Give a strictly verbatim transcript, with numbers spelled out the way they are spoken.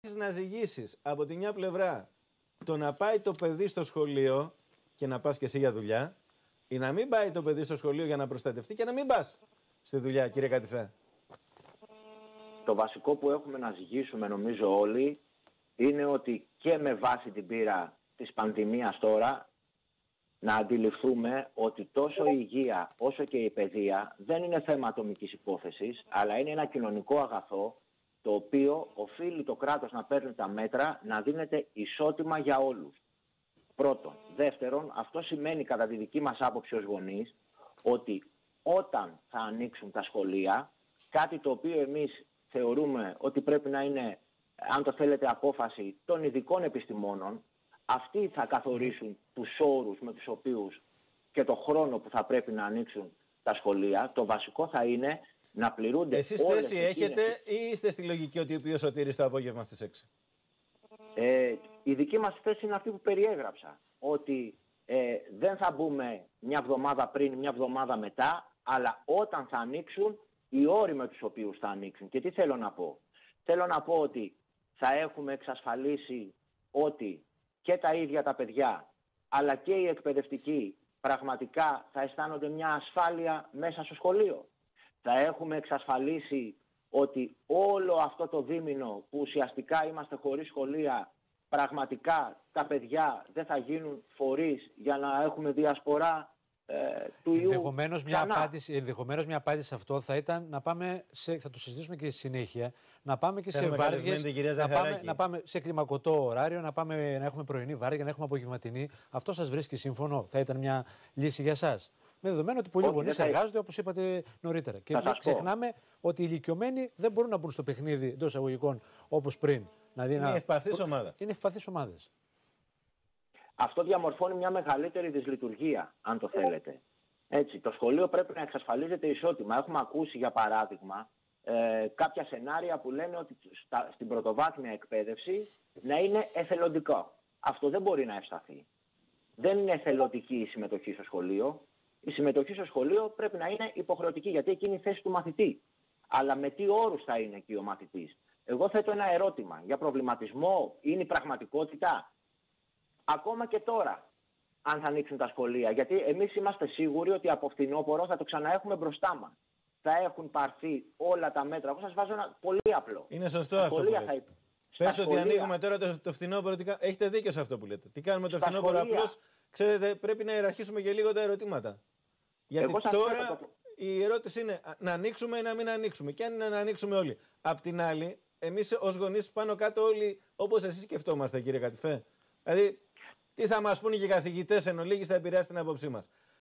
να ζυγίσεις από τη μια πλευρά το να πάει το παιδί στο σχολείο και να πας και εσύ για δουλειά, ή να μην πάει το παιδί στο σχολείο για να προστατευτεί και να μην πας στη δουλειά, κύριε Κατηφέ. Το βασικό που έχουμε να ζυγίσουμε νομίζω όλοι είναι ότι και με βάση την πείρα της πανδημίας τώρα να αντιληφθούμε ότι τόσο η υγεία όσο και η παιδεία δεν είναι θέμα ατομικής υπόθεσης, αλλά είναι ένα κοινωνικό αγαθό το οποίο οφείλει το κράτος να παίρνει τα μέτρα να δίνεται ισότιμα για όλους. Πρώτον. Δεύτερον, αυτό σημαίνει κατά τη δική μας άποψη ως γονείς ότι όταν θα ανοίξουν τα σχολεία, κάτι το οποίο εμείς θεωρούμε ότι πρέπει να είναι, αν το θέλετε, απόφαση των ειδικών επιστημόνων, αυτοί θα καθορίσουν τους όρους με τους οποίους και το χρόνο που θα πρέπει να ανοίξουν τα σχολεία. Το βασικό θα είναι να πληρούνται Εσείς όλες θέση εκείνες... έχετε ή είστε στη λογική ότι ο οποίος Σωτήρης το απόγευμα στις έξι? Ε, η δική μας θέση είναι αυτή που περιέγραψα. Ότι ε, δεν θα μπούμε μια εβδομάδα πριν, μια εβδομάδα μετά, αλλά όταν θα ανοίξουν οι όροι με τους οποίους θα ανοίξουν. Και τι θέλω να πω? Θέλω να πω ότι θα έχουμε εξασφαλίσει ότι και τα ίδια τα παιδιά, αλλά και οι εκπαιδευτικοί πραγματικά θα αισθάνονται μια ασφάλεια μέσα στο σχολείο. Θα έχουμε εξασφαλίσει ότι όλο αυτό το δίμηνο που ουσιαστικά είμαστε χωρίς σχολεία, πραγματικά τα παιδιά δεν θα γίνουν φορείς για να έχουμε διασπορά ε, του ιού. Ενδεχομένως μια, μια απάντηση σε αυτό θα ήταν να πάμε, σε, θα το συζητήσουμε και στη συνέχεια, να πάμε και Θέλουμε σε βάρδιες, να πάμε, να πάμε σε κλιμακωτό ωράριο, να, πάμε, να έχουμε πρωινή βάρδια, να έχουμε απογευματινή. Αυτό σας βρίσκει σύμφωνο? Θα ήταν μια λύση για σας? Με δεδομένο ότι πολλοί γονείς εργάζονται, όπως είπατε νωρίτερα. Και μην ξεχνάμε ότι οι ηλικιωμένοι δεν μπορούν να μπουν στο παιχνίδι εντός εισαγωγικών όπως πριν. Δηλαδή είναι να... ευπαθής ομάδα. Είναι ευπαθής ομάδες. Αυτό διαμορφώνει μια μεγαλύτερη δυσλειτουργία, αν το θέλετε. Έτσι, το σχολείο πρέπει να εξασφαλίζεται ισότιμα. Έχουμε ακούσει, για παράδειγμα, ε, κάποια σενάρια που λένε ότι στα, στην πρωτοβάθμια εκπαίδευση να είναι εθελοντικό. Αυτό δεν μπορεί να ευσταθεί. Δεν είναι εθελοντική η συμμετοχή στο σχολείο. Η συμμετοχή στο σχολείο πρέπει να είναι υποχρεωτική, γιατί εκείνη είναι η θέση του μαθητή. Αλλά με τι όρους θα είναι εκεί ο μαθητής? Εγώ θέτω ένα ερώτημα για προβληματισμό. Είναι η πραγματικότητα ακόμα και τώρα, αν θα ανοίξουν τα σχολεία? Γιατί εμείς είμαστε σίγουροι ότι από φθινόπωρο θα το ξαναέχουμε μπροστά μας. Θα έχουν πάρθει όλα τα μέτρα. Εγώ σας βάζω ένα πολύ απλό. Είναι σωστό τα αυτό. Θα... Πες ότι ανοίγουμε τώρα το, το φθινόπωρο. Έχετε δίκιο σε αυτό που λέτε. Τι κάνουμε το φθινόπωρο απλώς? Ξέρετε, πρέπει να ιεραρχήσουμε και λίγο τα ερωτήματα. Γιατί τώρα το... η ερώτηση είναι να ανοίξουμε ή να μην ανοίξουμε. Και αν είναι να ανοίξουμε όλοι. Απ' την άλλη, εμείς ως γονείς πάνω κάτω όλοι, όπως εσείς σκεφτόμαστε, κύριε Κατηφέ. Δηλαδή, τι θα μας πούνε και οι καθηγητές εν ολίγης θα επηρεάσει την άποψή μας.